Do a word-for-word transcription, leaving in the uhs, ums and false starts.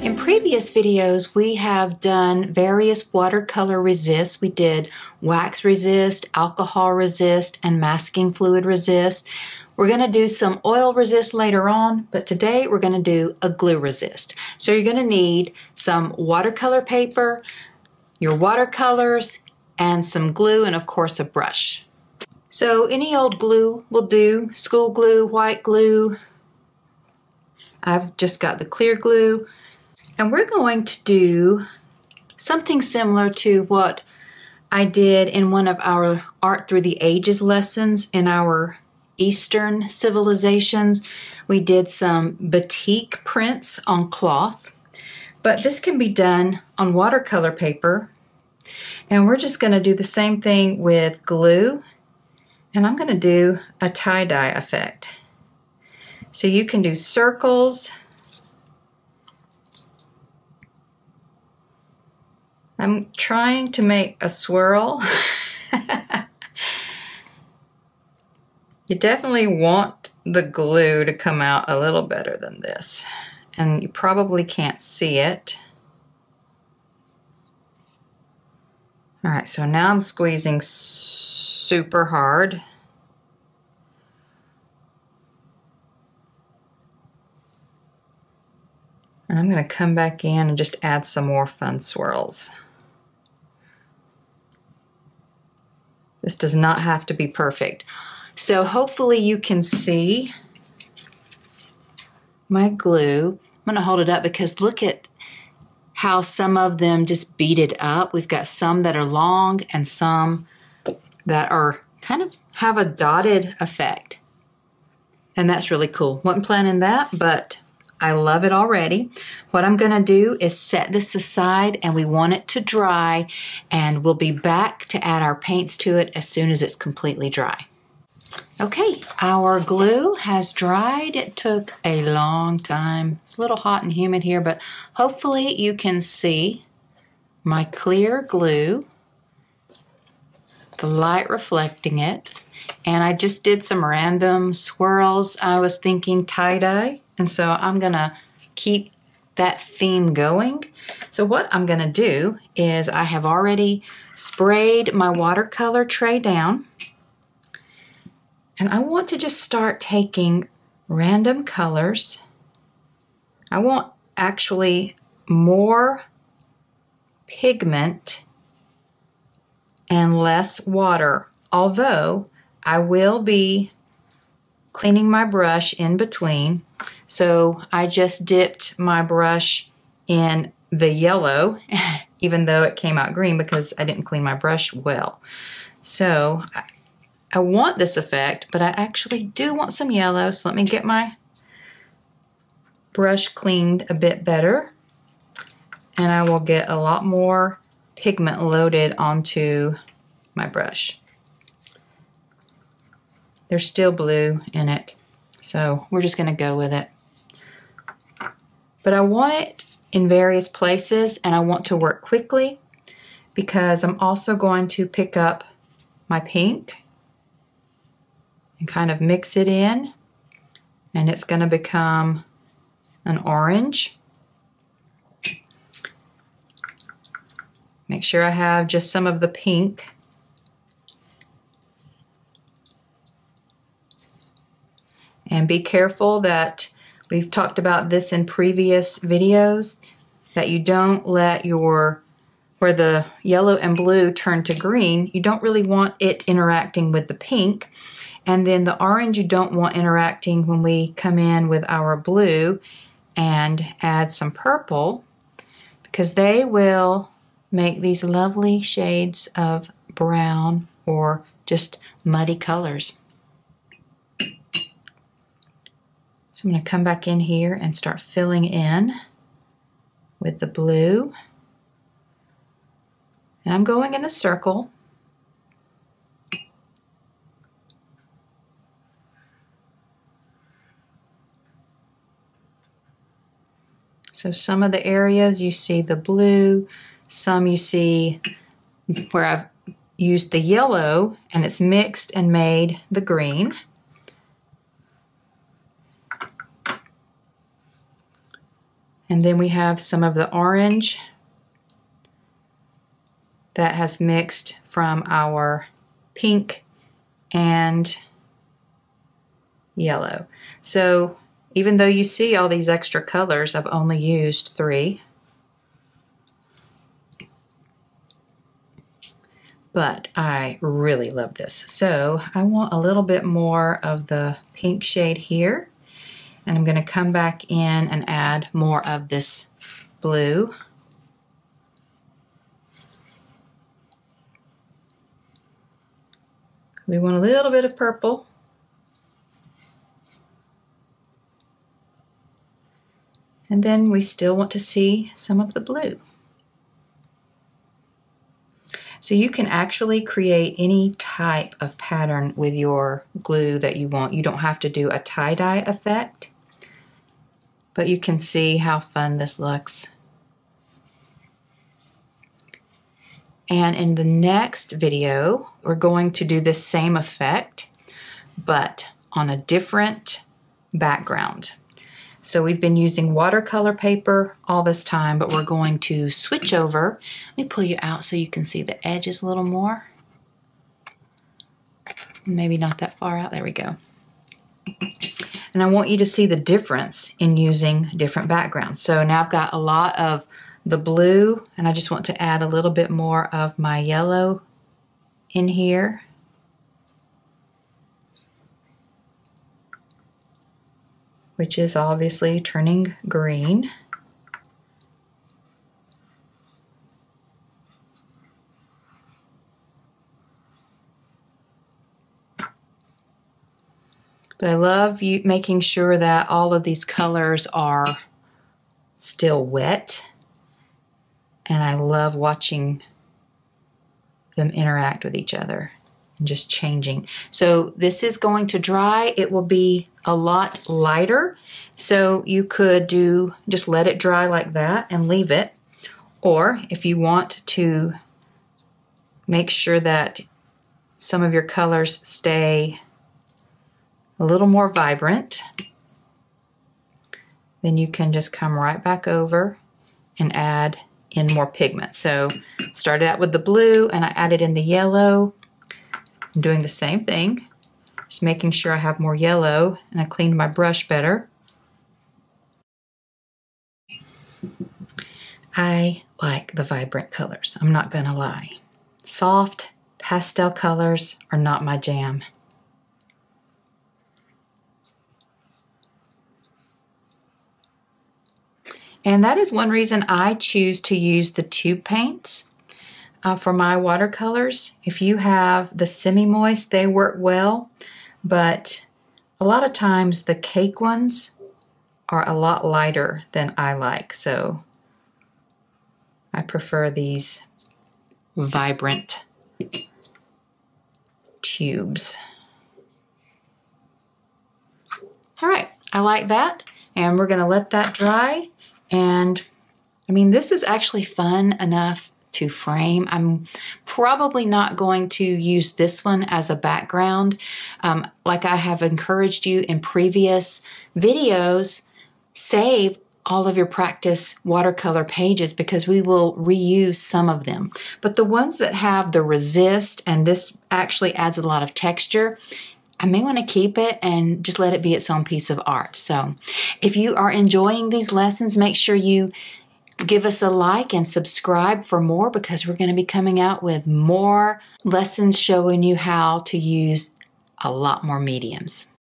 In previous videos, we have done various watercolor resists. We did wax resist, alcohol resist, and masking fluid resist. We're going to do some oil resist later on, but today we're going to do a glue resist. So you're going to need some watercolor paper, your watercolors, and some glue, and of course a brush. So any old glue will do, school glue, white glue. I've just got the clear glue. And we're going to do something similar to what I did in one of our Art Through the Ages lessons in our Eastern civilizations. We did some batik prints on cloth, but this can be done on watercolor paper. And we're just going to do the same thing with glue, and I'm going to do a tie-dye effect. So you can do circles. I'm trying to make a swirl. You definitely want the glue to come out a little better than this, and you probably can't see it. All right, so now I'm squeezing super hard. And I'm going to come back in and just add some more fun swirls. This does not have to be perfect. So hopefully you can see my glue. I'm going to hold it up because look at how some of them just beaded up. We've got some that are long and some that are kind of have a dotted effect. And that's really cool. Wasn't planning that, but I love it already. What I'm going to do is set this aside, and we want it to dry, and we'll be back to add our paints to it as soon as it's completely dry. Okay, our glue has dried. It took a long time. It's a little hot and humid here, but hopefully you can see my clear glue, the light reflecting it, and I just did some random swirls. I was thinking tie-dye, and so I'm gonna keep that theme going. So what I'm gonna do is I have already sprayed my watercolor tray down, and I want to just start taking random colors. I want actually more pigment and less water, although I will be cleaning my brush in between. So I just dipped my brush in the yellow, even though it came out green because I didn't clean my brush well. So I I want this effect, but I actually do want some yellow, so let me get my brush cleaned a bit better, and I will get a lot more pigment loaded onto my brush. There's still blue in it, so we're just going to go with it. But I want it in various places, and I want to work quickly because I'm also going to pick up my pink and kind of mix it in, and it's going to become an orange. Make sure I have just some of the pink. And be careful that we've talked about this in previous videos, that you don't let your where the yellow and blue turn to green, you don't really want it interacting with the pink. And then the orange you don't want interacting when we come in with our blue and add some purple, because they will make these lovely shades of brown or just muddy colors. So I'm going to come back in here and start filling in with the blue. And I'm going in a circle. So some of the areas you see the blue, some you see where I've used the yellow and it's mixed and made the green. And then we have some of the orange that has mixed from our pink and yellow. So even though you see all these extra colors, I've only used three. But I really love this. So I want a little bit more of the pink shade here. And I'm going to come back in and add more of this blue. We want a little bit of purple. And then we still want to see some of the blue. So you can actually create any type of pattern with your glue that you want. You don't have to do a tie-dye effect. But you can see how fun this looks. And in the next video, we're going to do the same effect, but on a different background. So we've been using watercolor paper all this time, but we're going to switch over. Let me pull you out so you can see the edges a little more. Maybe not that far out. There we go. And I want you to see the difference in using different backgrounds. So now I've got a lot of the blue, and I just want to add a little bit more of my yellow in here. Which is obviously turning green. But I love you making sure that all of these colors are still wet. And I love watching them interact with each other. Just changing. So this is going to dry. It will be a lot lighter. So you could do just let it dry like that and leave it. Or if you want to make sure that some of your colors stay a little more vibrant, then you can just come right back over and add in more pigment. So started out with the blue and I added in the yellow. I'm doing the same thing, just making sure I have more yellow and I cleaned my brush better. I like the vibrant colors, I'm not gonna lie. Soft pastel colors are not my jam. And that is one reason I choose to use the tube paints. Uh, for my watercolors. If you have the semi-moist, they work well, but a lot of times the cake ones are a lot lighter than I like, so I prefer these vibrant tubes. All right, I like that, and we're gonna let that dry, and I mean, this is actually fun enough to frame. I'm probably not going to use this one as a background. Um, like I have encouraged you in previous videos, save all of your practice watercolor pages because we will reuse some of them. But the ones that have the resist, and this actually adds a lot of texture, I may want to keep it and just let it be its own piece of art. So if you are enjoying these lessons, make sure you give us a like and subscribe for more because we're going to be coming out with more lessons showing you how to use a lot more mediums.